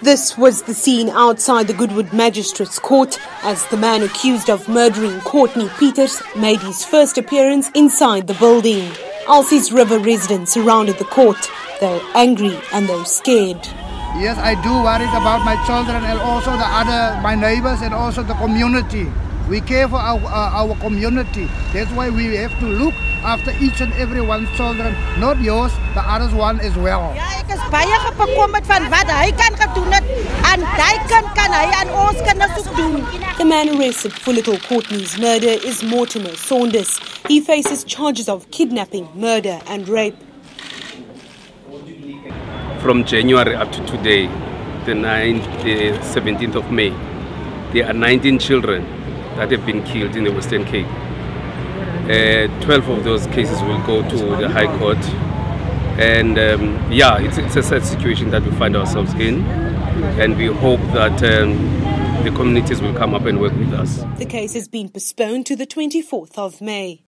This was the scene outside the Goodwood Magistrates Court as the man accused of murdering Courtney Pieters made his first appearance inside the building. Elsies River residents surrounded the court. They're angry and they're scared. Yes, I do worry about my children and also my neighbors and also the community. We care for our community. That's why we have to look after each and every one's children, not yours, the other one as well. The man arrested for little Courtney's murder is Mortimer Saunders. He faces charges of kidnapping, murder and rape. From January up to today, the 17th of May, there are 19 children that have been killed in the Western Cape. 12 of those cases will go to the High Court, and it's a sad situation that we find ourselves in, and we hope that the communities will come up and work with us. The case has been postponed to the 24th of May.